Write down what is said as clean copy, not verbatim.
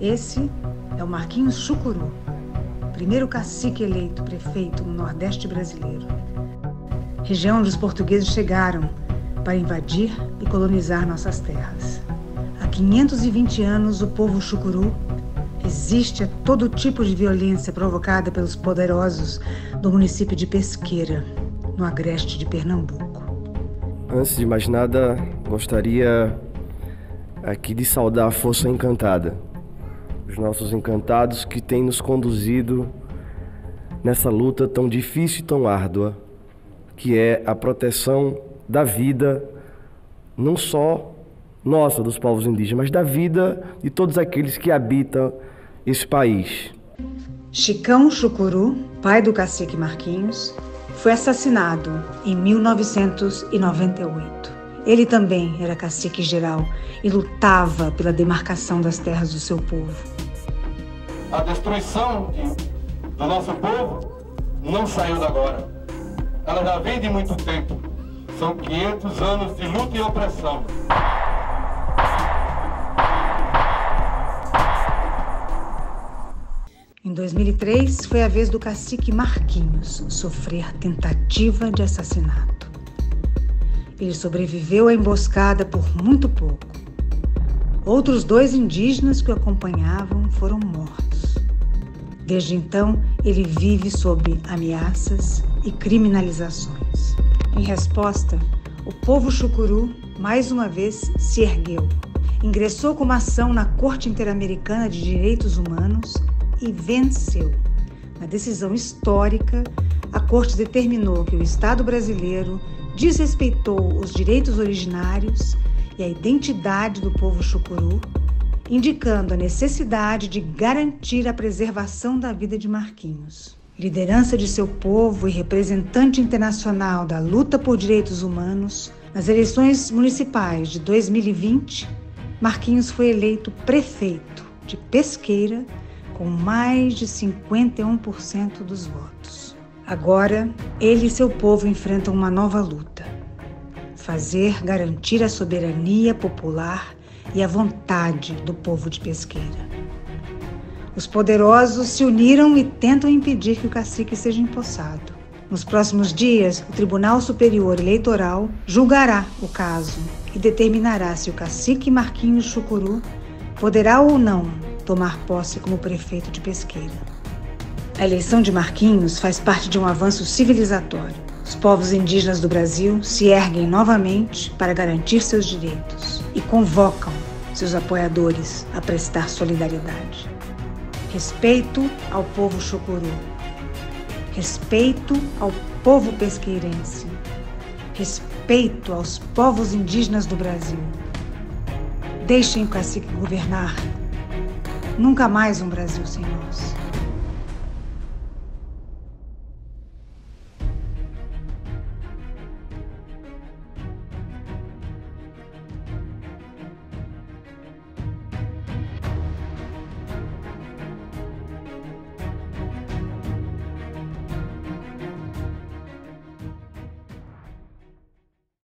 Esse é o Marquinhos Xukuru, primeiro cacique eleito prefeito no Nordeste brasileiro, região onde os portugueses chegaram para invadir e colonizar nossas terras. Há 520 anos, o povo Xukuru resiste a todo tipo de violência provocada pelos poderosos do município de Pesqueira, no agreste de Pernambuco. Antes de mais nada, gostaria aqui de saudar a força encantada, os nossos encantados que têm nos conduzido nessa luta tão difícil e tão árdua, que é a proteção da vida, não só nossa, dos povos indígenas, mas da vida de todos aqueles que habitam esse país. Chicão Xukuru, pai do cacique Marquinhos, foi assassinado em 1998. Ele também era cacique geral e lutava pela demarcação das terras do seu povo. A destruição do nosso povo não saiu de agora. Ela já vem de muito tempo. São 500 anos de luta e opressão. Em 2003, foi a vez do cacique Marquinhos sofrer tentativa de assassinato. Ele sobreviveu à emboscada por muito pouco. Outros dois indígenas que o acompanhavam foram mortos. Desde então, ele vive sob ameaças e criminalizações. Em resposta, o povo Xukuru, mais uma vez, se ergueu. Ingressou com uma ação na Corte Interamericana de Direitos Humanos e venceu. Na decisão histórica, a Corte determinou que o Estado brasileiro desrespeitou os direitos originários e a identidade do povo Xukuru, indicando a necessidade de garantir a preservação da vida de Marquinhos. Liderança de seu povo e representante internacional da luta por direitos humanos, nas eleições municipais de 2020, Marquinhos foi eleito prefeito de Pesqueira com mais de 51% dos votos. Agora, ele e seu povo enfrentam uma nova luta: fazer garantir a soberania popular e a vontade do povo de Pesqueira. Os poderosos se uniram e tentam impedir que o cacique seja empossado. Nos próximos dias, o Tribunal Superior Eleitoral julgará o caso e determinará se o cacique Marquinhos Xukuru poderá ou não tomar posse como prefeito de Pesqueira. A eleição de Marquinhos faz parte de um avanço civilizatório. Os povos indígenas do Brasil se erguem novamente para garantir seus direitos e convocam seus apoiadores a prestar solidariedade. Respeito ao povo Xukuru, respeito ao povo pesqueirense, respeito aos povos indígenas do Brasil. Deixem o cacique governar. Nunca mais um Brasil sem nós.